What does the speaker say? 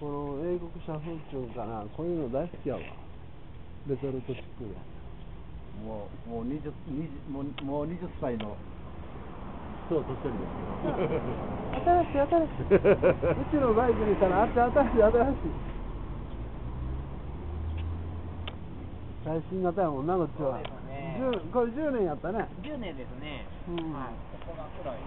この英国車夫長かな、こういうの大好きやわ。レトルトチックで。もう20歳の。そう、年寄りです。新しい。うちのバイクにしたら、新しい。最新型やもんな、こっちは。これ10年やったね。10年ですね。うん。ここが暗い。